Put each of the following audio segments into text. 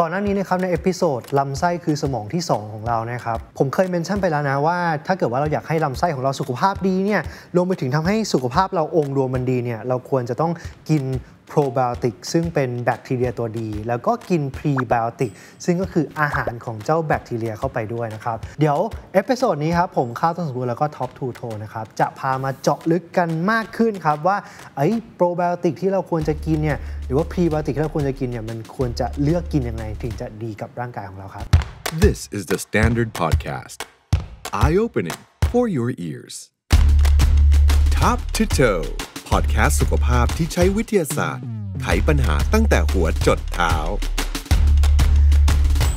ก่อนหน้านี้นะครับในเอพิโซดลำไส้คือสมองที่2ของเรานะครับผมเคยเมนชั่นไปแล้วนะว่าถ้าเกิดว่าเราอยากให้ลำไส้ของเราสุขภาพดีเนี่ยรวมไปถึงทำให้สุขภาพเราองค์รวมมันดีเนี่ยเราควรจะต้องกินโปรไบโอติกซึ่งเป็นแบคทีเรียตัวดีแล้วก็กินพรีไบโอติกซึ่งก็คืออาหารของเจ้าแบคทีเรียเข้าไปด้วยนะครับเดี๋ยวเอพิโซดนี้ครับผมข้าวต้นสมบูรณ์แล้วก็ Top to Toe นะครับจะพามาเจาะลึกกันมากขึ้นครับว่าโปรไบโอติกที่เราควรจะกินเนี่ยหรือว่าพรีไบโอติกที่เราควรจะกินเนี่ยมันควรจะเลือกกินยังไงถึงจะดีกับร่างกายของเราครับ This is the Standard Podcast Eye-opening for your ears Top to Toeพอดแคสต์สุขภาพที่ใช้วิทยาศาสตร์ไขปัญหาตั้งแต่หัวจดเท้า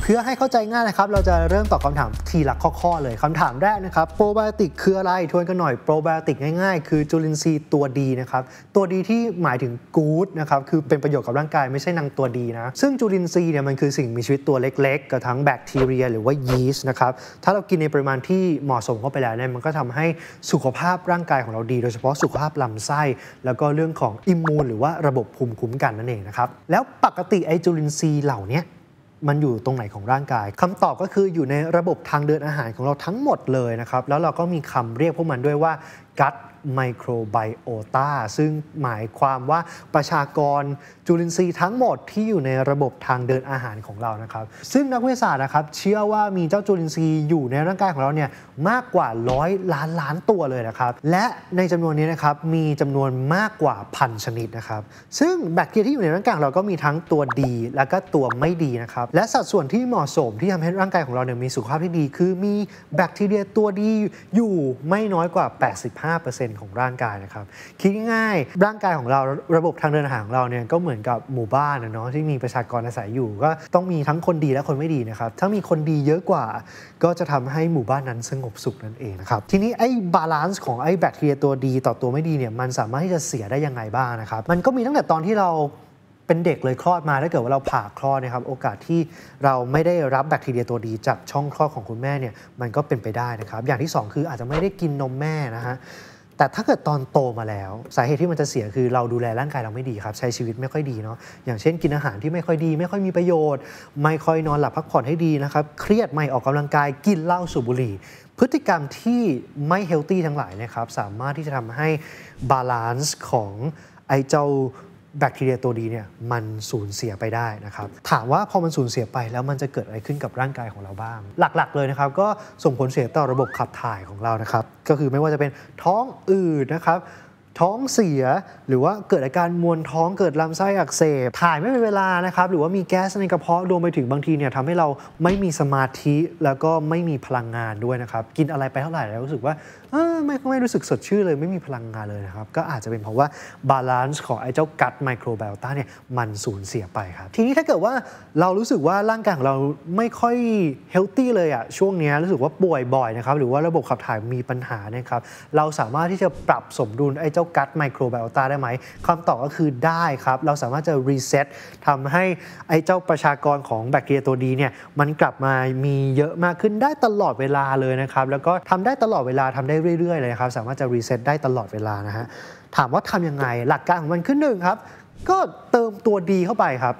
เพื่อให้เข้าใจง่ายนะครับเราจะเริ่มตอบคำถามทีละข้อๆเลยคำถามแรกนะครับโปรไบโอติกคืออะไรทวนกันหน่อยโปรไบโอติกง่ายๆคือจุลินทรีย์ตัวดีนะครับตัวดีที่หมายถึงกู๊ดนะครับคือเป็นประโยชน์กับร่างกายไม่ใช่นางตัวดีนะซึ่งจุลินทรีย์เนี่ยมันคือสิ่งมีชีวิตตัวเล็กๆกับทั้งแบคทีเรียหรือว่ายีสต์นะครับถ้าเรากินในปริมาณที่เหมาะสมเข้าไปแล้วเนี่ยมันก็ทำให้สุขภาพร่างกายของเราดีโดยเฉพาะสุขภาพลำไส้แล้วก็เรื่องของอิมมูนหรือว่าระบบภูมิคุ้มกันนั่นเองนะครับแล้วปกติไอ้จุลินทรีย์เหล่านี้มันอยู่ตรงไหนของร่างกายคำตอบก็คืออยู่ในระบบทางเดินอาหารของเราทั้งหมดเลยนะครับแล้วเราก็มีคำเรียกพวกมันด้วยว่า gut microbiota ซึ่งหมายความว่าประชากรจุลินทรีย์ทั้งหมดที่อยู่ในระบบทางเดินอาหารของเรานะครับซึ่งนักวิทยาศาสตร์นะครับเชื่อว่ามีเจ้าจุลินทรีย์อยู่ในร่างกายของเราเนี่ยมากกว่า100 ล้านตัวเลยนะครับและในจำนวนนี้นะครับมีจำนวนมากกว่า1,000 ชนิดนะครับซึ่งแบคทีเรียที่อยู่ในร่างกายเราก็มีทั้งตัวดีและก็ตัวไม่ดีนะครับและสัดส่วนที่เหมาะสมที่ทำให้ร่างกายของเราเนี่ยมีสุขภาพที่ดีคือมีแบคทีเรียตัวดีอยู่ไม่น้อยกว่า 85%ของร่างกายนะครับคิดง่ายๆร่างกายของเราระบบทางเดินอาหารของเราเนี่ยก็เหมือนกับหมู่บ้านนะเนาะที่มีประชากรอาศัยอยู่ก็ต้องมีทั้งคนดีและคนไม่ดีนะครับถ้ามีคนดีเยอะกว่าก็จะทำให้หมู่บ้านนั้นสงบสุขนั่นเองนะครับทีนี้ไอ้บาลานซ์ของไอ้แบคทีเรียตัวดีต่อตัวไม่ดีเนี่ยมันสามารถที่จะเสียได้ยังไงบ้างนะครับมันก็มีตั้งแต่ตอนที่เราเป็นเด็กเลยคลอดมาถ้าเกิดว่าเราผ่าคลอดนะครับโอกาสที่เราไม่ได้รับแบคทีเรียตัวดีจากช่องคลอดของคุณแม่เนี่ยมันก็เป็นไปได้นะครับอย่างที่2คืออาจจะไม่ได้กินนมแม่นะฮะแต่ถ้าเกิดตอนโตมาแล้วสาเหตุที่มันจะเสียคือเราดูแลร่างกายเราไม่ดีครับใช้ชีวิตไม่ค่อยดีเนาะอย่างเช่นกินอาหารที่ไม่ค่อยดีไม่ค่อยมีประโยชน์ไม่ค่อยนอนหลับพักผ่อนให้ดีนะครับเครียดไม่ออกกำลังกายกินเหล้าสูบบุหรี่พฤติกรรมที่ไม่เฮลตี้ทั้งหลายนะครับสามารถที่จะทำให้บาลานซ์ของไอเจ้าแบคทีเรียตัวดีเนี่ยมันสูญเสียไปได้นะครับถามว่าพอมันสูญเสียไปแล้วมันจะเกิดอะไรขึ้นกับร่างกายของเราบ้างหลักๆเลยนะครับก็ส่งผลเสียต่อระบบขับถ่ายของเรานะครับก็คือไม่ว่าจะเป็นท้องอืดนะครับท้องเสียหรือว่าเกิดอาการมวนท้องเกิดลำไส้อักเสบถ่ายไม่เป็นเวลานะครับหรือว่ามีแก๊สในกระเพาะรวมไปถึงบางทีเนี่ยทำให้เราไม่มีสมาธิแล้วก็ไม่มีพลังงานด้วยนะครับกินอะไรไปเท่าไหร่แล้วรู้สึกว่าไม่รู้สึกสดชื่นเลยไม่มีพลังงานเลยนะครับก็อาจจะเป็นเพราะว่าบาลานซ์ของไอ้เจ้า gut microbiota เนี่ยมันสูญเสียไปครับทีนี้ถ้าเกิดว่าเรารู้สึกว่าร่างกายของเราไม่ค่อยเฮลตี้เลยอะช่วงนี้รู้สึกว่าป่วยบ่อยนะครับหรือว่าระบบขับถ่ายมีปัญหานะครับเราสามารถที่จะปรับสมดุลไอ้เจ้า gut microbiota ได้ไหมคำตอบก็คือได้ครับเราสามารถจะ reset ทำให้ไอ้เจ้าประชากรของแบคทีเรียตัวดีเนี่ยมันกลับมามีเยอะมากขึ้นได้ตลอดเวลาเลยนะครับแล้วก็ทำได้ตลอดเวลาทำได้เรื่อยๆเลยครับสามารถจะรีเซ็ตได้ตลอดเวลานะฮะถามว่าทำยังไงหลักการของมันคือหนึ่งครับก็เติมตัวดีเข้าไปครับ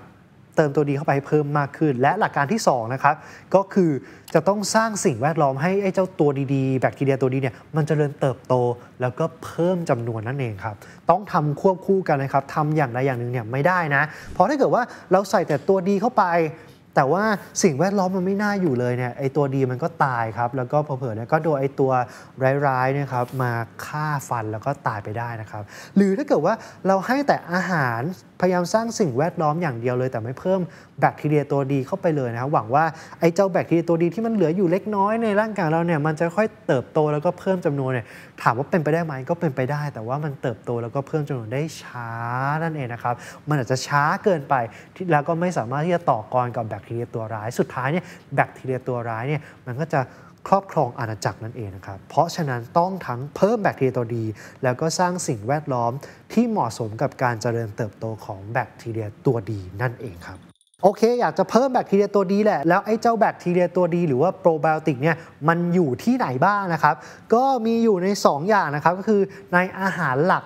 เติมตัวดีเข้าไปเพิ่มมากขึ้นและหลักการที่2นะครับก็คือจะต้องสร้างสิ่งแวดล้อมให้ไอ้เจ้าตัวดีๆแบคทีเรียตัวดีเนี่ยมันเจริญเติบโตแล้วก็เพิ่มจำนวนนั่นเองครับต้องทำควบคู่กันนะครับทำอย่างใดอย่างหนึ่งเนี่ยไม่ได้นะเพราะถ้าเกิดว่าเราใส่แต่ตัวดีเข้าไปแต่ว่าสิ่งแวดล้อมมันไม่น่าอยู่เลยเนี่ยไอตัวดีมันก็ตายครับแล้วก็เผลอๆเนี่ยก็โดนไอตัวร้ายๆเนี่ยครับมาฆ่าฟันแล้วก็ตายไปได้นะครับหรือถ้าเกิดว่าเราให้แต่อาหารพยายามสร้างสิ่งแวดล้อมอย่างเดียวเลยแต่ไม่เพิ่มแบคทีเรียตัวดีเข้าไปเลยนะครับหวังว่าไอเจ้าแบคทีเรียตัวดีที่มันเหลืออยู่เล็กน้อยในร่างกายเราเนี่ยมันจะค่อยเติบโตแล้วก็เพิ่มจำนวนเนี่ยถามว่าเป็นไปได้ไหมก็เป็นไปได้แต่ว่ามันเติบโตแล้วก็เพิ่มจำนวนได้ช้านั่นเองนะครับมันอาจจะช้าเกินไปแล้วก็ไม่สามารถที่จะต่อกรกับแบคทีเรียตัวร้ายสุดท้ายเนี่ยแบคทีเรียตัวร้ายเนี่ยมันก็จะครอบครองอาณาจักรนั่นเองนะครับเพราะฉะนั้นต้องทั้งเพิ่มแบคทีเรียตัวดีแล้วก็สร้างสิ่งแวดล้อมที่เหมาะสมกับการเจริญเติบโตของแบคทีเรียตัวดีนั่นเองครับโอเคอยากจะเพิ่มแบคทีเรียตัวดีแหละแล้วไอ้เจ้าแบคทีเรียตัวดีหรือว่าโปรไบโอติกเนี่ยมันอยู่ที่ไหนบ้างนะครับก็มีอยู่ใน2 อย่างนะครับก็คือในอาหารหลัก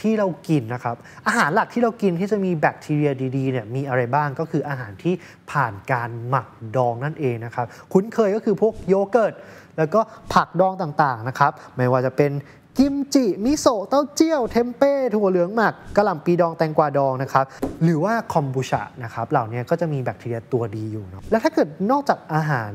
ที่เรากินนะครับอาหารหลักที่เรากินที่จะมีแบคทีเรียดีๆเนี่ยมีอะไรบ้างก็คืออาหารที่ผ่านการหมักดองนั่นเองนะครับคุ้นเคยก็คือพวกโยเกิร์ตแล้วก็ผักดองต่างๆนะครับไม่ว่าจะเป็นกิมจิมิโซะเต้าเจี้ยวเทมเป้ถั่วเหลืองหมักกะหล่ำปีดองแตงกวาดองนะครับหรือว่าคอมบูชานะครับเหล่านี้ก็จะมีแบคทีเรียตัวดีอยู่เนาะและถ้าเกิดนอกจากอาหาร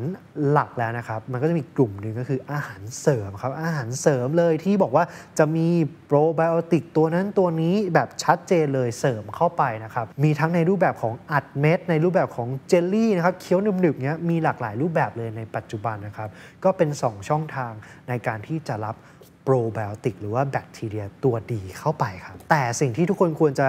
หลักแล้วนะครับมันก็จะมีกลุ่มหนึ่งก็คืออาหารเสริมครับอาหารเสริมเลยที่บอกว่าจะมีโปรไบโอติกตัวนั้นตัวนี้แบบชัดเจนเลยเสริมเข้าไปนะครับมีทั้งในรูปแบบของอัดเม็ดในรูปแบบของเจลลี่นะครับเคี้ยวหนึบๆเนี้ยมีหลากหลายรูปแบบเลยในปัจจุบันนะครับก็เป็น2ช่องทางในการที่จะรับโปรไบโอติกหรือว่าแบคทีเรียตัวดีเข้าไปครับแต่สิ่งที่ทุกคนควรจะ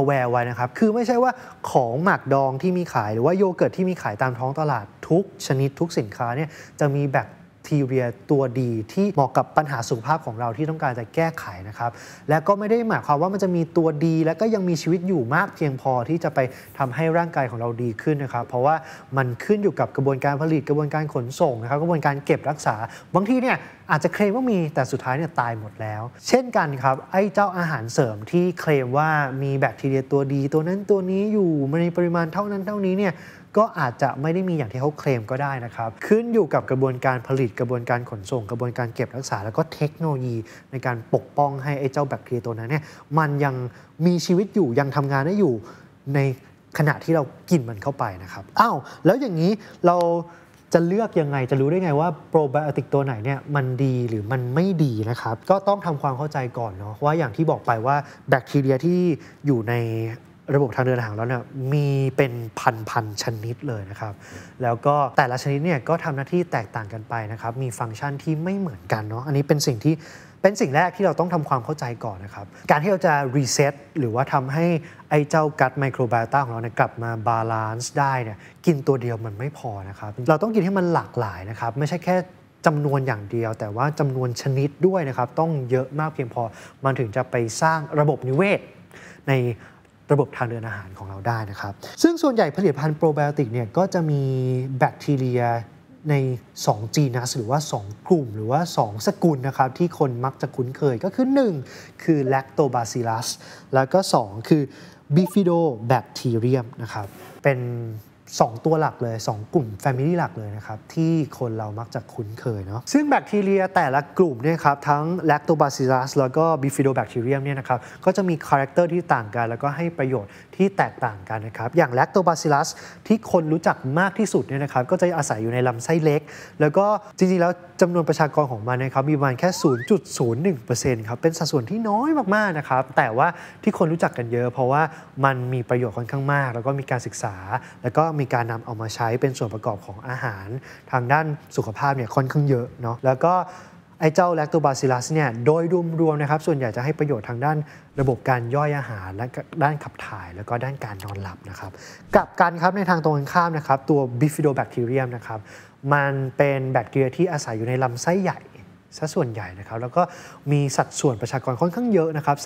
aware ไว้นะครับคือไม่ใช่ว่าของหมักดองที่มีขายหรือว่าโยเกิร์ตที่มีขายตามท้องตลาดทุกชนิดทุกสินค้าเนี่ยจะมีแบคทีเรียตัวดีที่เหมาะกับปัญหาสุขภาพของเราที่ต้องการจะแก้ไขนะครับและก็ไม่ได้หมายความว่ามันจะมีตัวดีและก็ยังมีชีวิตอยู่มากเพียงพอที่จะไปทำให้ร่างกายของเราดีขึ้นนะครับเพราะว่ามันขึ้นอยู่กับกระบวนการผลิตกระบวนการขนส่งนะครับกระบวนการเก็บรักษาบางทีเนี่ยอาจจะเคลมว่ามีแต่สุดท้ายเนี่ยตายหมดแล้วเช่นกันครับไอ้เจ้าอาหารเสริมที่เคลมว่ามีแบคทีเรียตัวดีตัวนั้นตัวนี้อยู่ในปริมาณเท่านั้นเท่านี้เนี่ยก็อาจจะไม่ได้มีอย่างที่เขาเคลมก็ได้นะครับขึ้นอยู่กับกระบวนการผลิตกระบวนการขนส่งกระบวนการเก็บรักษาแล้วก็เทคโนโลยีในการปกป้องให้ไอ้เจ้าแบคทีเรียตัวนั้นเนี่ยมันยังมีชีวิตอยู่ยังทำงานได้อยู่ในขณะที่เรากินมันเข้าไปนะครับอ้าวแล้วอย่างนี้เราจะเลือกยังไงจะรู้ได้ไงว่าโปรไบโอติกตัวไหนเนี่ยมันดีหรือมันไม่ดีนะครับก็ต้องทำความเข้าใจก่อนเนาะว่าอย่างที่บอกไปว่าแบคทีเรียที่อยู่ในระบบทางเดินอาหารแล้วเนี่ยมีเป็นพันชนิดเลยนะครับแล้วก็แต่ละชนิดเนี่ยก็ทำหน้าที่แตกต่างกันไปนะครับมีฟังก์ชันที่ไม่เหมือนกันเนาะอันนี้เป็นสิ่งแรกที่เราต้องทำความเข้าใจก่อนนะครับการที่เราจะรีเซ็ตหรือว่าทำให้ไอ้เจ้ากัตไมโครไบโอต้าของเราเนี่ยกลับมาบาลานซ์ได้เนี่ยกินตัวเดียวมันไม่พอนะครับเราต้องกินให้มันหลากหลายนะครับไม่ใช่แค่จำนวนอย่างเดียวแต่ว่าจำนวนชนิดด้วยนะครับต้องเยอะมากเพียงพอมันถึงจะไปสร้างระบบนิเวศในระบบทางเดินอาหารของเราได้นะครับซึ่งส่วนใหญ่ผลิตภัณฑ์โปรไบโอติกเนี่ยก็จะมีแบคทีเรียใน2 genus หรือว่า2กลุ่มหรือว่า2สกุลนะครับที่คนมักจะคุ้นเคยก็คือ1คือ lactobacillus แล้วก็2คือ bifidobacterium นะครับเป็น2ตัวหลักเลย2กลุ่ม Family หลักเลยนะครับที่คนเรามักจะคุ้นเคยเนาะซึ่งแบคทีเรียแต่ละกลุ่มเนี่ยครับทั้ง Lactobacillus แล้วก็ Bifidobacterium เนี่ยนะครับก็จะมีคาแรคเตอร์ที่ต่างกันแล้วก็ให้ประโยชน์ที่แตกต่างกันนะครับอย่าง Lactobacillus ที่คนรู้จักมากที่สุดเนี่ยนะครับก็จะอาศัยอยู่ในลำไส้เล็กแล้วก็จริงๆแล้วจำนวนประชากรของมันนะครับมีประมาณแค่ 0.01% ครับเป็นสัดส่วนที่น้อยมากๆนะครับแต่ว่าที่คนรู้จักกันเยอะเพราะว่ามันมีประโยชน์ค่อนข้างมากแล้วก็มีการศึกษาแล้วก็มีการนำเอามาใช้เป็นส่วนประกอบของอาหารทางด้านสุขภาพเนี่ยค่อนข้างเยอะเนาะแล้วก็ไอ้เจ้าแลคโตบาซิลัสเนี่ยโดยรวมๆนะครับส่วนใหญ่จะให้ประโยชน์ทางด้านระบบการย่อยอาหารและด้านขับถ่ายแล้วก็ด้านการนอนหลับนะครับกลับกันครับในทางตรงกันข้ามนะครับตัวบิฟิโดแบคทีเรียมนะครับมันเป็นแบคทีเรียที่อาศัยอยู่ในลำไส้ใหญ่ซะส่วนใหญ่นะครับแล้วก็มีสัดส่วนประชากรค่อนข้างเยอะนะครับ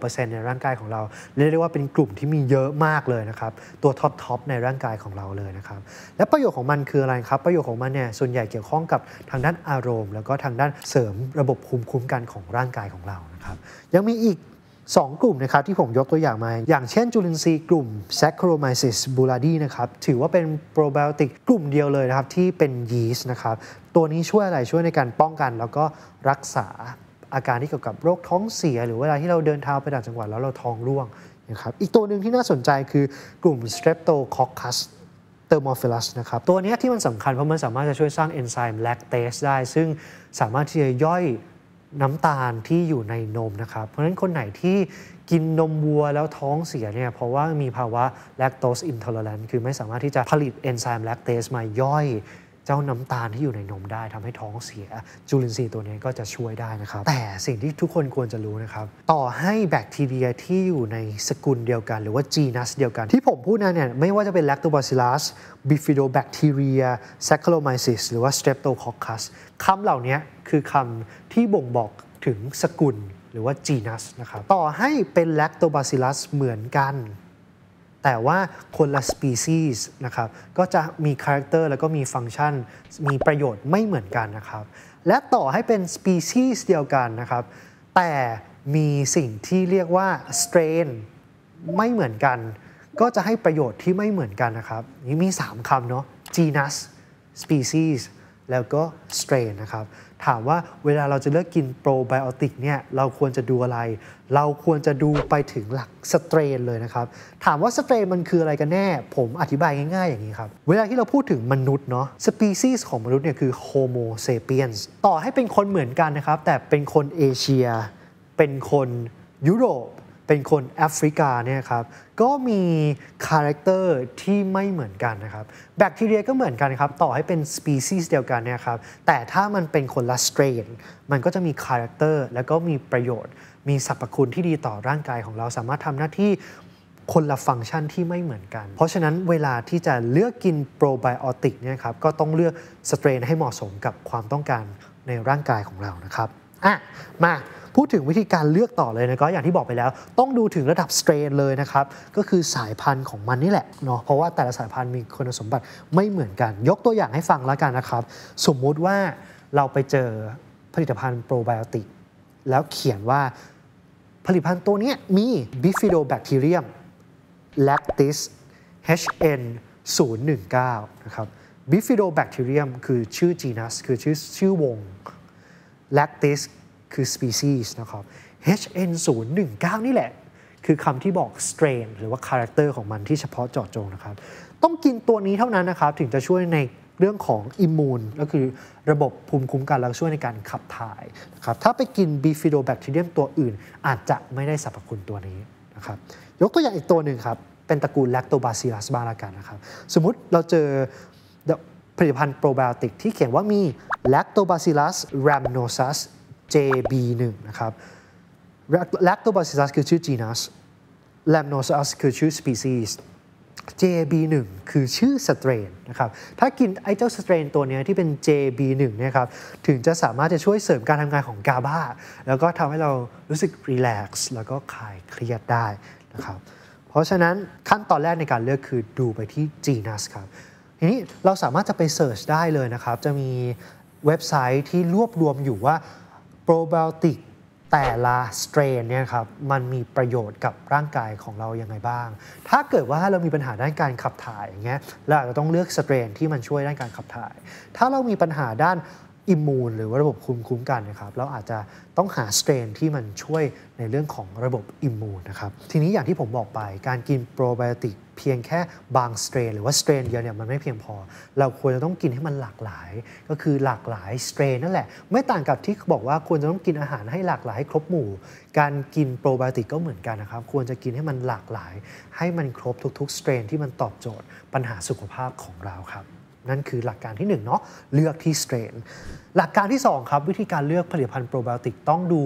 3-6% ในร่างกายของเราเรียกได้ว่าเป็นกลุ่มที่มีเยอะมากเลยนะครับตัวท็อปในร่างกายของเราเลยนะครับและประโยชน์ของมันคืออะไรครับประโยชน์ของมันเนี่ยส่วนใหญ่เกี่ยวข้องกับทางด้านอารมณ์แล้วก็ทางด้านเสริมระบบภูมิคุ้มกันของร่างกายของเรานะครับยังมีอีก2กลุ่มนะครับที่ผมยกตัวอย่างมาอย่างเช่นจุลินทรีย์กลุ่ม Saccharomyces boulardii นะครับถือว่าเป็นโปรไบโอติกกลุ่มเดียวเลยนะครับที่เป็นยีสต์นะครับตัวนี้ช่วยอะไรช่วยในการป้องกันแล้วก็รักษาอาการที่เกี่ยวกับโรคท้องเสียหรือเวลาที่เราเดินทางไปต่างจังหวัดแล้วเราท้องร่วงนะครับอีกตัวหนึ่งที่น่าสนใจคือกลุ่ม Streptococcus thermophilus นะครับตัวนี้ที่มันสำคัญเพราะมันสามารถจะช่วยสร้างเอนไซม์แลคเตสได้ซึ่งสามารถที่จะย่อยน้ำตาลที่อยู่ในนมนะครับเพราะฉะนั้นคนไหนที่กินนมวัวแล้วท้องเสียเนี่ยเพราะว่ามีภาวะ lactose intolerant คือไม่สามารถที่จะผลิตเอนไซม์แลคเตสมาย่อยเจ้าน้ำตาลที่อยู่ในนมได้ทำให้ท้องเสียจุลินทรีย์ตัวนี้ก็จะช่วยได้นะครับแต่สิ่งที่ทุกคนควรจะรู้นะครับต่อให้แบคทีเรียที่อยู่ในสกุลเดียวกันหรือว่า genus เดียวกันที่ผมพูดนั้นเนี่ยไม่ว่าจะเป็น lactobacillus bifidobacteria saccharomyces หรือว่า streptococcus คำเหล่านี้คือคำที่บ่งบอกถึงสกุลหรือว่า genus นะครับต่อให้เป็น lactobacillus เหมือนกันแต่ว่าคนละ species นะครับก็จะมีคาแรคเตอร์แล้วก็มีฟังก์ชันมีประโยชน์ไม่เหมือนกันนะครับและต่อให้เป็น species เดียวกันนะครับแต่ มีสิ่งที่เรียกว่า strain ไม่เหมือนกันก็จะให้ประโยชน์ที่ไม่เหมือนกันนะครับนี่มี3คำเนาะ genus species แล้วก็ strain นะครับถามว่าเวลาเราจะเลือกกินโปรไบโอติกเนี่ยเราควรจะดูอะไรเราควรจะดูไปถึงหลัก strain เลยนะครับถามว่า strain มันคืออะไรกันแน่ผมอธิบายง่ายๆอย่างนี้ครับเวลาที่เราพูดถึงมนุษย์เนาะ species ของมนุษย์เนี่ยคือ homo sapiens ต่อให้เป็นคนเหมือนกันนะครับแต่เป็นคนเอเชียเป็นคนยุโรปเป็นคนแอฟริกาเนี่ยครับก็มีคาแรคเตอร์ที่ไม่เหมือนกันนะครับแบคทีเรียก็เหมือนกันครับต่อให้เป็นสปีชีส์เดียวกันเนี่ยครับแต่ถ้ามันเป็นคนละสเตรนมันก็จะมีคาแรคเตอร์แล้วก็มีประโยชน์มีสรรพคุณที่ดีต่อร่างกายของเราสามารถทำหน้าที่คนละฟังก์ชันที่ไม่เหมือนกันเพราะฉะนั้นเวลาที่จะเลือกกินโปรไบโอติกเนี่ยครับก็ต้องเลือกสเตรนให้เหมาะสมกับความต้องการในร่างกายของเรานะครับมาพูดถึงวิธีการเลือกต่อเลยนะก็อย่างที่บอกไปแล้วต้องดูถึงระดับสเตรนเลยนะครับก็คือสายพันธุ์ของมันนี่แหละเนาะเพราะว่าแต่ละสายพันธุ์มีคุณสมบัติไม่เหมือนกันยกตัวอย่างให้ฟังแล้วกันนะครับสมมุติว่าเราไปเจอผลิตภัณฑ์โปรไบโอติกแล้วเขียนว่าผลิตภัณฑ์ตัวนี้มี Bifidobacterium lactis HN019 นะครับ Bifidobacterium คือชื่อ genus คือชื่อวง lactisคือ species นะครับ HN019 นี่แหละคือคำที่บอก strain หรือว่า character ของมันที่เฉพาะเจาะจงนะครับต้องกินตัวนี้เท่านั้นนะครับถึงจะช่วยในเรื่องของ immune ก็คือระบบภูมิคุ้มกันและช่วยในการขับถ่ายนะครับถ้าไปกิน Bifidobacterium ตัวอื่นอาจจะไม่ได้สรรพคุณตัวนี้นะครับยกตัวอย่างอีกตัวหนึ่งครับเป็นตระกูล Lactobacillus บ้างละกันนะครับสมมุติเราเจอผลิตภัณฑ์โปรไบโอติกที่เขียนว่ามี Lactobacillus rhamnosus JB1 นะครับ Lactobacillus คือชื่อ genus Rhamnosus คือชื่อ species JB1 คือชื่อ strain นะครับถ้ากินไอ้เจ้า strain ตัวนี้ที่เป็น JB1 เนี่ยครับถึงจะสามารถจะช่วยเสริมการทำงานของ GABA แล้วก็ทำให้เรารู้สึก relax แล้วก็คลายเครียดได้นะครับเพราะฉะนั้นขั้นตอนแรกในการเลือกคือดูไปที่ genus ครับทีนี้เราสามารถจะไป search ได้เลยนะครับจะมีเว็บไซต์ที่รวบรวมอยู่ว่าโปรไบโอติกแต่ละสเตรนเนี่ยครับมันมีประโยชน์กับร่างกายของเรายังไงบ้างถ้าเกิดว่าเรามีปัญหาด้านการขับถ่ายอย่างเงี้ยเราอาจจะต้องเลือกสเตรนที่มันช่วยด้านการขับถ่ายถ้าเรามีปัญหาด้านอิมมูนหรือว่าระบบภูมิคุ้มกันนะครับเราอาจจะต้องหาสเตรนที่มันช่วยในเรื่องของระบบอิมมูนนะครับทีนี้อย่างที่ผมบอกไปการกินโปรไบโอติกเพียงแค่บางสเตรนหรือว่าสเตรนเดียวเนี่ยมันไม่เพียงพอเราควรจะต้องกินให้มันหลากหลายก็คือหลากหลายสเตรนนั่นแหละไม่ต่างกับที่บอกว่าควรจะต้องกินอาหารให้หลากหลายให้ครบหมู่การกินโปรไบโอติกก็เหมือนกันนะครับควรจะกินให้มันหลากหลายให้มันครบทุกๆสเตรนที่มันตอบโจทย์ปัญหาสุขภาพของเราครับนั่นคือหลักการที่1เนาะเลือกที่ strain หลักการที่2ครับวิธีการเลือกผลิตภัณฑ์โปรไบโอติกต้องดู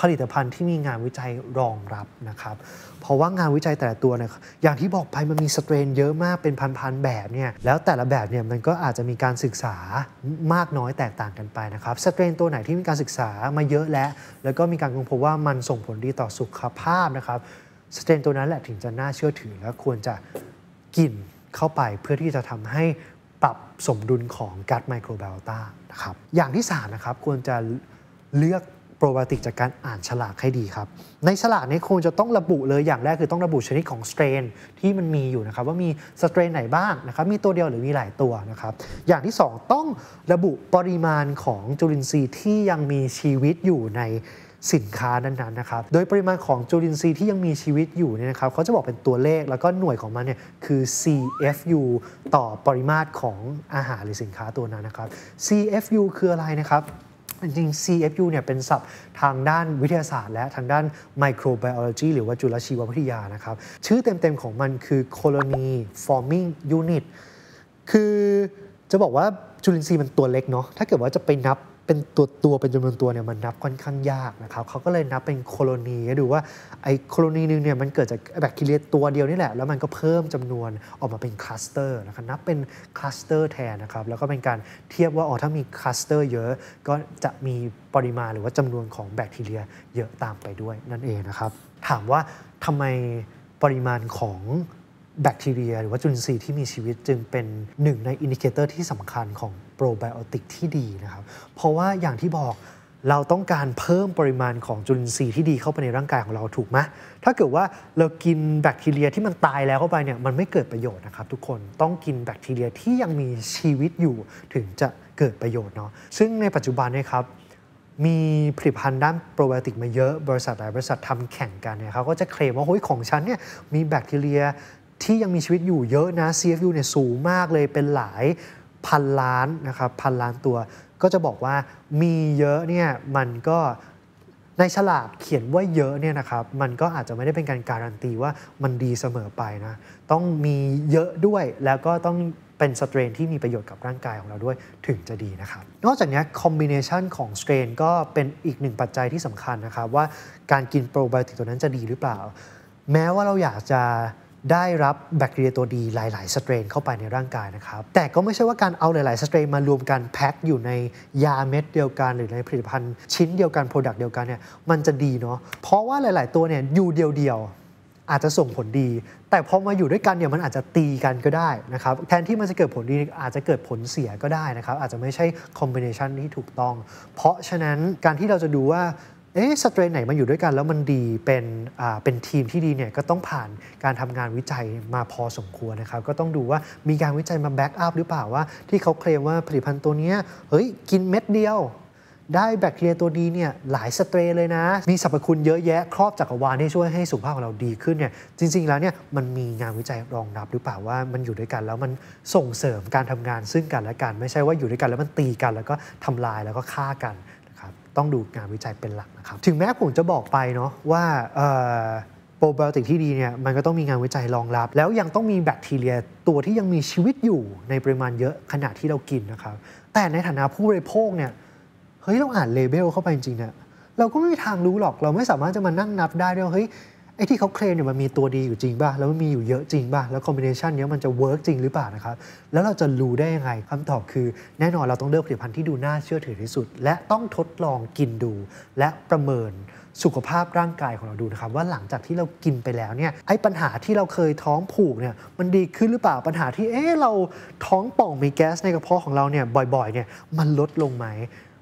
ผลิตภัณฑ์ที่มีงานวิจัยรองรับนะครับเพราะว่างานวิจัยแต่ละตัวเนี่ยอย่างที่บอกไปมันมี strain เยอะมากเป็นพันๆแบบเนี่ยแล้วแต่ละแบบเนี่ยมันก็อาจจะมีการศึกษามากน้อยแตกต่างกันไปนะครับ strain ตัวไหนที่มีการศึกษามาเยอะแล้วก็มีการค้นพบว่ามันส่งผลดีต่อสุขภาพนะครับ strain ตัวนั้นแหละถึงจะน่าเชื่อถือและควรจะกินเข้าไปเพื่อที่จะทำให้ปรับสมดุลของกัดไมโครไบโอตานะครับอย่างที่3นะครับควรจะเลือกโปรไบโอติกจากการอ่านฉลากให้ดีครับในฉลากนี้ควรจะต้องระบุเลยอย่างแรกคือต้องระบุชนิดของสเตรนที่มันมีอยู่นะครับว่ามีสเตรนไหนบ้างนะครับมีตัวเดียวหรือมีหลายตัวนะครับอย่างที่2ต้องระบุปริมาณของจุลินทรีย์ที่ยังมีชีวิตอยู่ในสินค้านั้นๆนะครับโดยปริมาณของจุลินทรีย์ที่ยังมีชีวิตอยู่เนี่ยนะครับเขาจะบอกเป็นตัวเลขแล้วก็หน่วยของมันเนี่ยคือ CFU ต่อปริมาตรของอาหารหรือสินค้าตัวนั้นนะครับ CFU คืออะไรนะครับจริง CFU เนี่ยเป็นศัพท์ทางด้านวิทยาศาสตร์และทางด้าน microbiology หรือว่าจุลชีววิทยานะครับชื่อเต็มๆของมันคือ colony forming unit คือจะบอกว่าจุลินทรีย์มันตัวเล็กเนาะถ้าเกิดว่าจะไปนับเป็นตัวเป็นจำนวนตัวเนี่ยมันนับค่อนข้างยากนะครับเขาก็เลยนับเป็นโคโลนีดูว่าไอ้โคโลนีนึงเนี่ยมันเกิดจากแบคทีเรียตัวเดียวนี่แหละแล้วมันก็เพิ่มจำนวนออกมาเป็นคลัสเตอร์นะครับนับเป็นคลัสเตอร์แทนนะครับแล้วก็เป็นการเทียบว่าอ๋อถ้ามีคลัสเตอร์เยอะก็จะมีปริมาณหรือว่าจำนวนของแบคทีเรียเยอะตามไปด้วยนั่นเองนะครับถามว่าทำไมปริมาณของแบคทีเรียหรือว่าจุลินทรีย์ที่มีชีวิตจึงเป็นหนึ่งในอินดิเคเตอร์ที่สำคัญของโปรไบโอติกที่ดีนะครับเพราะว่าอย่างที่บอก เราต้องการเพิ่มปริมาณของจุลินทรีย์ที่ดีเข้าไปในร่างกายของเราถูกไหมถ้าเกิดว่าเรากินแบคทีเรียที่มันตายแล้วเข้าไปเนี่ยมันไม่เกิดประโยชน์นะครับทุกคนต้องกินแบคทีเรียที่ยังมีชีวิตอยู่ถึงจะเกิดประโยชน์เนาะซึ่งในปัจจุบันเนี่ยครับมีผลิตภัณฑ์ด้านโปรไบโอติกมาเยอะบริษัทหลายบริษัททำแข่งกันเนี่ยเขาก็จะเคลมว่าเฮ้ยของฉันเนี่ยมีแบคทีเรียที่ยังมีชีวิตอยู่เยอะนะ CFU เนี่ยสูงมากเลยเป็นหลายพันล้านนะครับพันล้านตัวก็จะบอกว่ามีเยอะเนี่ยมันก็ในฉลากเขียนว่าเยอะเนี่ยนะครับมันก็อาจจะไม่ได้เป็นการการันตีว่ามันดีเสมอไปนะต้องมีเยอะด้วยแล้วก็ต้องเป็นสเตรนที่มีประโยชน์กับร่างกายของเราด้วยถึงจะดีนะครับนอกจากนี้คอมบิเนชันของสเตรนก็เป็นอีกหนึ่งปัจจัยที่สำคัญนะครับว่าการกินโปรไบโอติกตัวนั้นจะดีหรือเปล่าแม้ว่าเราอยากจะได้รับแบคทีเรียตัวดีหลายๆสเตรนเข้าไปในร่างกายนะครับแต่ก็ไม่ใช่ว่าการเอาหลายๆสเตรนมารวมกันแพ็คอยู่ในยาเม็ดเดียวกันหรือในผลิตภัณฑ์ชิ้นเดียวกันโปรดักต์เดียวกันเนี่ยมันจะดีเนาะเพราะว่าหลายๆตัวเนี่ยอยู่เดียวๆอาจจะส่งผลดีแต่พอมาอยู่ด้วยกันเนี่ยมันอาจจะตีกันก็ได้นะครับแทนที่มันจะเกิดผลดีอาจจะเกิดผลเสียก็ได้นะครับอาจจะไม่ใช่คอมบิเนชันที่ถูกต้องเพราะฉะนั้นการที่เราจะดูว่าสเตรนไหนมันอยู่ด้วยกันแล้วมันดีเป็นทีมที่ดีเนี่ยก็ต้องผ่านการทำงานวิจัยมาพอสมควรนะครับก็ต้องดูว่ามีการวิจัยมาแบ็กอัพหรือเปล่าว่าที่เขาเคลมว่าผลิตภัณฑ์ตัวนี้กินเม็ดเดียวได้แบคทีเรียตัวดีเนี่ยหลายสเตรนเลยนะมีสรรพคุณเยอะแยะครอบจักรวาลที่ช่วยให้สุขภาพของเราดีขึ้นเนี่ยจริงๆแล้วเนี่ยมันมีงานวิจัยรองรับหรือเปล่าว่ามันอยู่ด้วยกันแล้วมันส่งเสริมการทำงานซึ่งกันและกันไม่ใช่ว่าอยู่ด้วยกันแล้วมันตีกันแล้วก็ทำลายแล้วก็ฆ่ากันต้องดูงานวิจัยเป็นหลักนะครับถึงแม้ผมจะบอกไปเนาะว่าโปรไบโอติกที่ดีเนี่ยมันก็ต้องมีงานวิจัยรองรับแล้วยังต้องมีแบคทีเรียตัวที่ยังมีชีวิตอยู่ในปริมาณเยอะขณะที่เรากินนะครับแต่ในฐานะผู้บริโภคเนี่ยเราอ่านเลเบลเข้าไปจริงๆเนี่ยเราก็ไม่มีทางรู้หรอกเราไม่สามารถจะมานั่งนับได้ด้วยไอ้ที่เขาเคลมเนี่ยมันมีตัวดีอยู่จริงป่ะแล้วมันมีอยู่เยอะจริงป่ะแล้วคอมบิเนชันนี้มันจะเวิร์กจริงหรือเปล่านะครับแล้วเราจะรู้ได้ยังไงคำตอบคือแน่นอนเราต้องเลือกผลิตภัณฑ์ที่ดูน่าเชื่อถือที่สุดและต้องทดลองกินดูและประเมินสุขภาพร่างกายของเราดูนะครับว่าหลังจากที่เรากินไปแล้วเนี่ยไอ้ปัญหาที่เราเคยท้องผูกเนี่ยมันดีขึ้นหรือเปล่าปัญหาที่เราท้องป่องมีแก๊สในกระเพาะของเราเนี่ยบ่อยๆเนี่ยมันลดลงไหม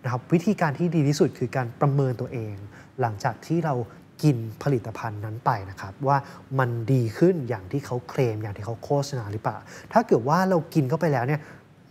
นะครับวิธีการที่ดีที่สุดคือการประเมินตัวเองหลังจากที่เรากินผลิตภัณฑ์นั้นไปนะครับว่ามันดีขึ้นอย่างที่เขาเคลมอย่างที่เขาโฆษณาหรือเปล่าถ้าเกิดว่าเรากินเข้าไปแล้วเนี่ย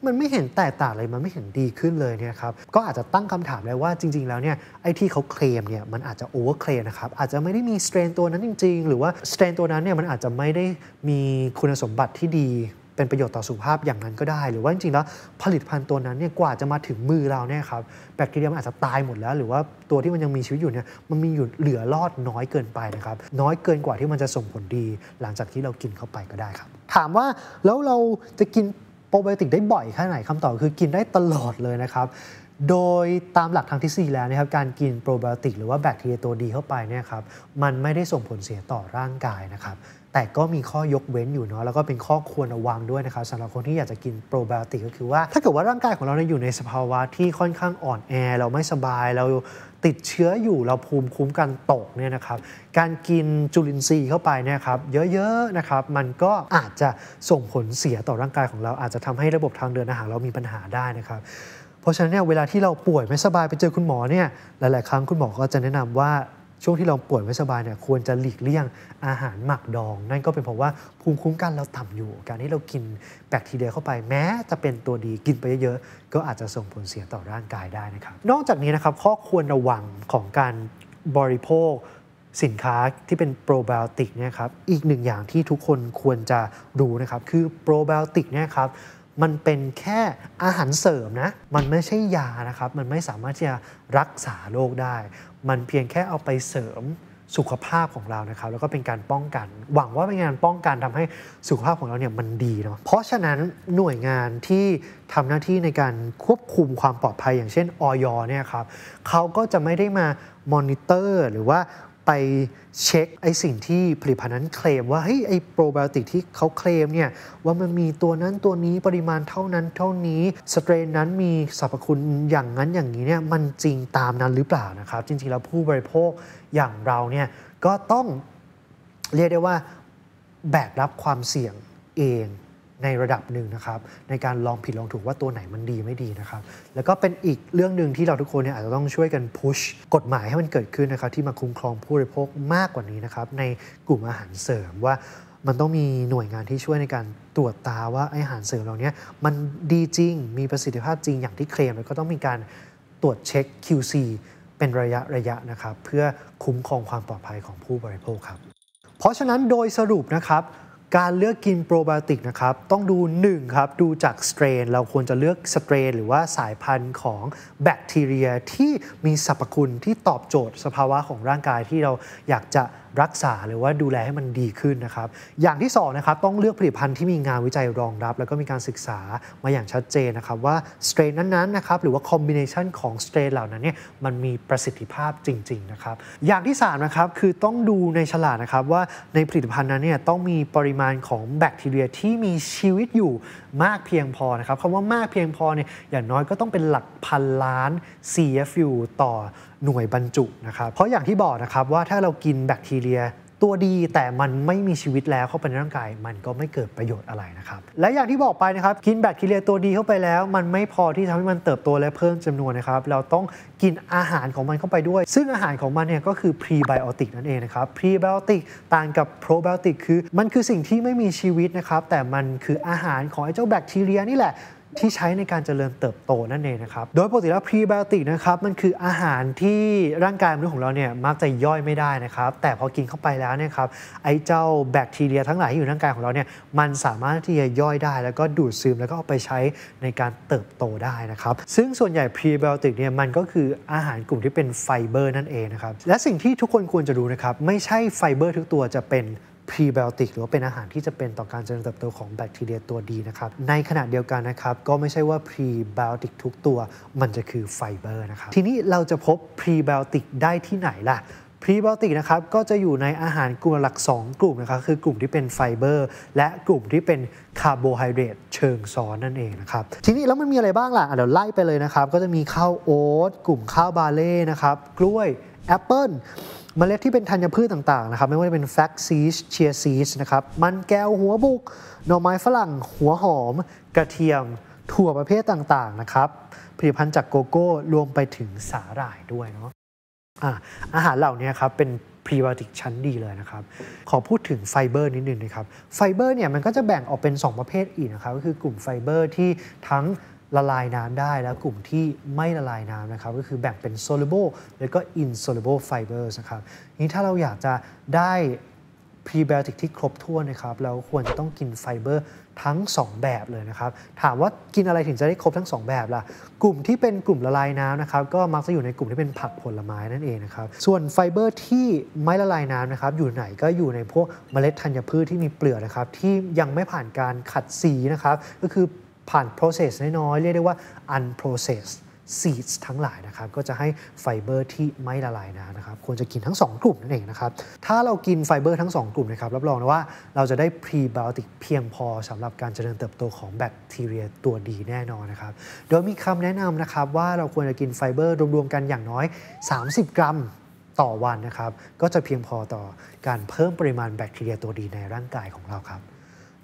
มันไม่เห็นแตกต่างเลยมันไม่เห็นดีขึ้นเลยเนี่ยครับก็อาจจะตั้งคำถามได้ว่าจริงๆแล้วเนี่ยไอ้ที่เขาเคลมเนี่ยมันอาจจะโอเวอร์เคลมนะครับอาจจะไม่ได้มีสเตรนตัวนั้นจริงๆหรือว่าสเตรนตัวนั้นเนี่ยมันอาจจะไม่ได้มีคุณสมบัติที่ดีเป็นประโยชน์ต่อสุขภาพอย่างนั้นก็ได้หรือว่าจริงๆแล้วผลิตภัณฑ์ตัวนั้นเนี่ยกว่าจะมาถึงมือเราเนี่ยครับแบคทีเรียมันอาจจะตายหมดแล้วหรือว่าตัวที่มันยังมีชีวิตอยู่เนี่ยมันมีอยู่เหลือรอดน้อยเกินไปนะครับน้อยเกินกว่าที่มันจะส่งผลดีหลังจากที่เรากินเข้าไปก็ได้ครับถามว่าแล้วเราจะกินโปรไบโอติกได้บ่อยแค่ไหนคำตอบคือกินได้ตลอดเลยนะครับโดยตามหลักทางทฤษฎีแล้วนะครับการกินโปรไบโอติกหรือว่าแบคทีเรียตัวดีเข้าไปเนี่ยครับมันไม่ได้ส่งผลเสียต่อร่างกายนะครับแต่ก็มีข้อยกเว้นอยู่เนาะแล้วก็เป็นข้อควรระวังด้วยนะครับสำหรับคนที่อยากจะกินโปรไบโอติกก็คือว่าถ้าเกิดว่าร่างกายของเราอยู่ในสภาวะที่ค่อนข้างอ่อนแอเราไม่สบายเราติดเชื้ออยู่เราภูมิคุ้มกันตกเนี่ยนะครับการกินจุลินทรีย์เข้าไปนะครับเยอะๆนะครับมันก็อาจจะส่งผลเสียต่อร่างกายของเราอาจจะทำให้ระบบทางเดินอาหารเรามีปัญหาได้นะครับเพราะฉะนั้นเนี่ยเวลาที่เราป่วยไม่สบายไปเจอคุณหมอเนี่ยหลายๆครั้งคุณหมอก็จะแนะนำว่าช่วงที่เราป่วยไม่สบายเนี่ยควรจะหลีกเลี่ยงอาหารหมักดองนั่นก็เป็นเพราะว่าภูมิคุ้มกันเราต่ำอยู่การที่เรากินแบคทีเรียเข้าไปแม้จะเป็นตัวดีกินไปเยอะๆก็อาจจะส่งผลเสียต่อร่างกายได้นะครับนอกจากนี้นะครับข้อควรระวังของการบริโภคสินค้าที่เป็นโปรไบโอติกเนี่ยครับอีกหนึ่งอย่างที่ทุกคนควรจะรู้นะครับคือโปรไบโอติกเนี่ยครับมันเป็นแค่อาหารเสริมนะมันไม่ใช่ยานะครับมันไม่สามารถที่จะรักษาโรคได้มันเพียงแค่เอาไปเสริมสุขภาพของเรานะครับแล้วก็เป็นการป้องกันหวังว่าเป็นงานป้องกันทำให้สุขภาพของเราเนี่ยมันดีเนาะเพราะฉะนั้นหน่วยงานที่ทำหน้าที่ในการควบคุมความปลอดภัยอย่างเช่นอย.เนี่ยครับเขาก็จะไม่ได้มามอนิเตอร์หรือว่าไปเช็คไอสิ่งที่ผลิตภัณฑ์นั้นเคลมว่าไอโปรไบโอติกที่เขาเคลมเนี่ยว่ามันมีตัวนั้นตัวนี้ปริมาณเท่านั้นเท่านี้สเตรนนั้นมีสรรพคุณอย่างนั้นอย่างนี้เนี่ยมันจริงตามนั้นหรือเปล่านะครับจริงๆแล้วผู้บริโภคอย่างเราเนี่ยก็ต้องเรียกได้ว่าแบกรับความเสี่ยงเอง ในระดับหนึ่งนะครับในการลองผิดลองถูกว่าตัวไหนมันดีไม่ดีนะครับแล้วก็เป็นอีกเรื่องหนึ่งที่เราทุกคนเนี่ยอาจจะต้องช่วยกันพุชกฎหมายให้มันเกิดขึ้นนะครับที่มาคุ้มครองผู้บริโภคมากกว่านี้นะครับในกลุ่มอาหารเสริมว่ามันต้องมีหน่วยงานที่ช่วยในการตรวจตาว่าอาหารเสริมเราเนี้ยมันดีจริงมีประสิทธิภาพจริงอย่างที่เคลมแล้วก็ต้องมีการตรวจเช็ค QC เป็นระยะนะครับเพื่อคุ้มครองความปลอดภัยของผู้บริโภคครับเพราะฉะนั้นโดยสรุปนะครับการเลือกกินโปรไบโอติกนะครับต้องดู1ครับดูจากสเตรนเราควรจะเลือกสเตรนหรือว่าสายพันธุ์ของแบคทีเรียที่มีสรรพคุณที่ตอบโจทย์สภาวะของร่างกายที่เราอยากจะรักษาหรือว่าดูแลให้มันดีขึ้นนะครับอย่างที่2นะครับต้องเลือกผลิตภัณฑ์ที่มีงานวิจัยรองรับแล้วก็มีการศึกษามาอย่างชัดเจนนะครับว่าสเตรนนั้นๆนะครับหรือว่าคอมบิเนชันของสเตรนเหล่านั้นเนี่ยมันมีประสิทธิภาพจริงๆนะครับอย่างที่3นะครับคือต้องดูในฉลากนะครับว่าในผลิตภัณฑ์นั้นเนี่ยต้องมีปริมาณของแบคทีเรียที่มีชีวิตอยู่มากเพียงพอนะครับคำว่ามากเพียงพอเนี่ยอย่างน้อยก็ต้องเป็นหลักพันล้าน CFU ต่อหน่วยบรรจุนะครับเพราะอย่างที่บอกนะครับว่าถ้าเรากินแบคทีเรียตัวดีแต่มันไม่มีชีวิตแล้วเข้าไปในร่างกายมันก็ไม่เกิดประโยชน์อะไรนะครับและอย่างที่บอกไปนะครับกินแบคทีเรียตัวดีเข้าไปแล้วมันไม่พอที่ทำให้มันเติบโตและเพิ่มจำนวนนะครับเราต้องกินอาหารของมันเข้าไปด้วยซึ่งอาหารของมันเนี่ยก็คือพรีไบโอติกนั่นเองนะครับพรีไบโอติกต่างกับโปรไบโอติกคือมันคือสิ่งที่ไม่มีชีวิตนะครับแต่มันคืออาหารของไอ้เจ้าแบคทีเรียนี่แหละที่ใช้ในการเจริญเติบโตนั่นเองนะครับโดยปกติแล้วพรีไบโอติกนะครับมันคืออาหารที่ร่างกายมนุษย์ของเราเนี่ยมักจะย่อยไม่ได้นะครับแต่พอกินเข้าไปแล้วเนี่ยครับไอ้เจ้าแบคทีเรียทั้งหลายที่อยู่ในร่างกายของเราเนี่ยมันสามารถที่จะย่อยได้แล้วก็ดูดซึมแล้วก็เอาไปใช้ในการเติบโตได้นะครับซึ่งส่วนใหญ่พรีไบโอติกเนี่ยมันก็คืออาหารกลุ่มที่เป็นไฟเบอร์นั่นเองนะครับและสิ่งที่ทุกคนควรจะรู้นะครับไม่ใช่ไฟเบอร์ทุกตัวจะเป็นพรีไบโอติกหรือว่าเป็นอาหารที่จะเป็นต่อการเจริญเติบโตของแบคทีเรียตัวดีนะครับในขณะเดียวกันนะครับก็ไม่ใช่ว่าพรีไบโอติกทุกตัวมันจะคือไฟเบอร์นะครับทีนี้เราจะพบพรีไบโอติกได้ที่ไหนล่ะพรีไบโอติกนะครับก็จะอยู่ในอาหารกลุ่มหลัก2กลุ่มนะครับคือกลุ่มที่เป็นไฟเบอร์และกลุ่มที่เป็นคาร์โบไฮเดรตเชิงซ้อนนั่นเองนะครับทีนี้แล้วมันมีอะไรบ้างล่ะเดี๋ยวไล่ไปเลยนะครับก็จะมีข้าวโอ๊ตกลุ่มข้าวบาเล่นะครับกล้วยแอปเปิ้ลเมล็ดที่เป็นธัญพืชต่างๆนะครับไม่ว่าจะเป็นแฟกซีสเชียซีสนะครับมันแก้วหัวบุกหน่อไม้ฝรั่งหัวหอมกระเทียมถั่วประเภทต่างๆนะครับผลิตภัณฑ์จากโกโก้รวมไปถึงสาหร่ายด้วยเนาะอาหารเหล่านี้ครับเป็นพรีไบโอติกชั้นดีเลยนะครับขอพูดถึงไฟเบอร์นิดนึงนะครับไฟเบอร์เนี่ยมันก็จะแบ่งออกเป็น2ประเภทอีกนะครับก็คือกลุ่มไฟเบอร์ที่ทั้งละลายน้ำได้แล้วกลุ่มที่ไม่ละลายน้ำนะครับก็คือแบ่งเป็น soluble แล้วก็ insoluble fibers นะครับนี้ถ้าเราอยากจะได้พรีไบโอติกที่ครบถ้วนนะครับเราควรจะต้องกินไฟเบอร์ทั้ง2แบบเลยนะครับถามว่ากินอะไรถึงจะได้ครบทั้ง2แบบล่ะกลุ่มที่เป็นกลุ่มละลายน้ำนะครับก็มักจะอยู่ในกลุ่มที่เป็นผักผลไม้นั่นเองนะครับส่วนไฟเบอร์ที่ไม่ละลายน้ำนะครับอยู่ไหนก็อยู่ในพวกเมล็ดธัญพืชที่มีเปลือกนะครับที่ยังไม่ผ่านการขัดสีนะครับก็คือผ่าน process น้อยๆเรียกได้ว่า unprocessed seeds ทั้งหลายนะครับก็จะให้ไฟเบอร์ที่ไม่ละลายน้ำนะครับควรจะกินทั้ง2กลุ่มนั่นเองนะครับถ้าเรากินไฟเบอร์ทั้ง2กลุ่มนะครับรับรองนะว่าเราจะได้พรีไบโอติกเพียงพอสำหรับการเจริญเติบโตของแบคทีเรียตัวดีแน่นอนนะครับโดยมีคำแนะนำนะครับว่าเราควรจะกินไฟเบอร์รวมๆกันอย่างน้อย30 กรัมต่อวันนะครับก็จะเพียงพอต่อการเพิ่มปริมาณแบคทีเรียตัวดีในร่างกายของเราครับ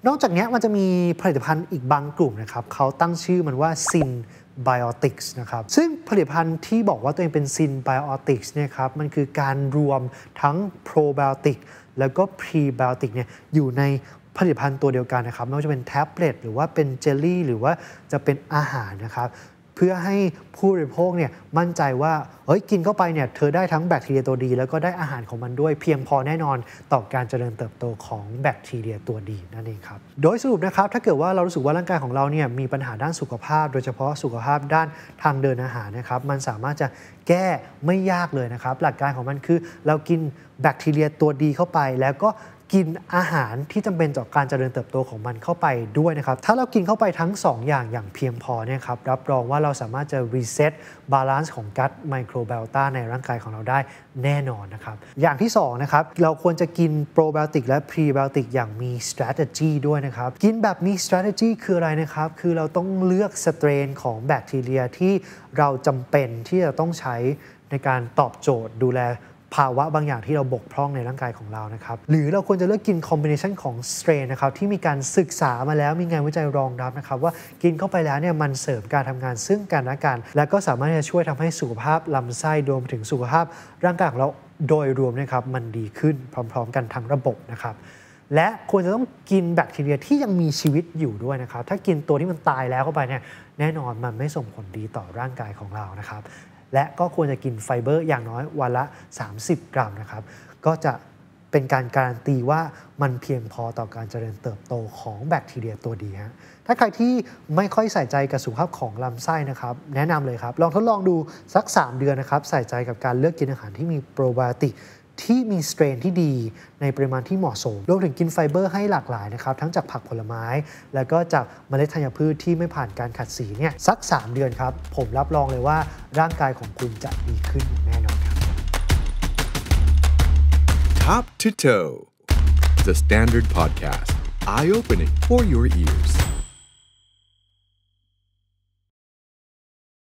นอกจากนี้มันจะมีผลิตภัณฑ์อีกบางกลุ่มนะครับเขาตั้งชื่อมันว่าซินไบโอติกส์นะครับซึ่งผลิตภัณฑ์ที่บอกว่าตัวเองเป็นซินไบโอติกส์เนี่ยครับมันคือการรวมทั้งโปรไบโอติกแล้วก็พรีไบโอติกเนี่ยอยู่ในผลิตภัณฑ์ตัวเดียวกันนะครับไม่ว่าจะเป็นแท็บเล็ตหรือว่าเป็นเจลลี่หรือว่าจะเป็นอาหารนะครับเพื่อให้ผู้บริโภคเนี่ยมั่นใจว่ากินเข้าไปเนี่ยเธอได้ทั้งแบคทีเรียตัวดีแล้วก็ได้อาหารของมันด้วยเพียงพอแน่นอนต่อการเจริญเติบโตของแบคทีเรียตัวดีนั่นเองครับโดยสรุปนะครับถ้าเกิดว่าเรารู้สึกว่าร่างกายของเราเนี่ยมีปัญหาด้านสุขภาพโดยเฉพาะสุขภาพด้านทางเดินอาหารนะครับมันสามารถจะแก้ไม่ยากเลยนะครับหลักการของมันคือเรากินแบคทีเรียตัวดีเข้าไปแล้วก็กินอาหารที่จำเป็นต่อการเจริญเติบโตของมันเข้าไปด้วยนะครับถ้าเรากินเข้าไปทั้ง2อย่างเพียงพอเนี่ยครับรับรองว่าเราสามารถจะรีเซ็ตบาลานซ์ของกัตไมโครไบโอตาในร่างกายของเราได้แน่นอนนะครับอย่างที่2นะครับเราควรจะกินโปรไบโอติกและพรีไบโอติกอย่างมี strategy ด้วยนะครับกินแบบมี strategy คืออะไรนะครับคือเราต้องเลือกสเตรนของแบคทีเรียที่เราจำเป็นที่จะต้องใช้ในการตอบโจทย์ดูแล ภาวะบางอย่างที่เราบกพร่องในร่างกายของเรานะครับหรือเราควรจะเลือกกินคอมบิเนชันของสเตรนนะครับที่มีการศึกษามาแล้วมีงานวิจัยรองรับนะครับว่ากินเข้าไปแล้วเนี่ยมันเสริมการทำงานซึ่งกันและกันและก็สามารถจะช่วยทำให้สุขภาพลำไส้รวมถึงสุขภาพร่างกายของเราโดยรวมนะครับมันดีขึ้นพร้อมๆกันทั้งระบบนะครับและควรจะต้องกินแบคทีเรียที่ยังมีชีวิตอยู่ด้วยนะครับถ้ากินตัวที่มันตายแล้วเข้าไปเนี่ยแน่นอนมันไม่ส่งผลดีต่อร่างกายของเรานะครับและก็ควรจะกินไฟเบอร์อย่างน้อยวันละ30 กรัมนะครับก็จะเป็นการการันตีว่ามันเพียงพอต่อการเจริญเติบโตของแบคทีเรียตัวดีฮะถ้าใครที่ไม่ค่อยใส่ใจกับสุขภาพของลำไส้นะครับแนะนำเลยครับลองทดลองดูสัก3 เดือนนะครับใส่ใจกับการเลือกกินอาหารที่มีโปรไบโอติกที่มีสเตรนที่ดีในปริมาณที่เหมาะสมรวมถึงกินไฟเบอร์ให้หลากหลายนะครับทั้งจากผักผลไม้แล้วก็จากเมล็ดธัญพืชที่ไม่ผ่านการขัดสีเนี่ยสัก3 เดือนครับผมรับรองเลยว่าร่างกายของคุณจะดีขึ้นแน่นอนครับ Top to Toe The Standard Podcast Eye Opening for Your Ears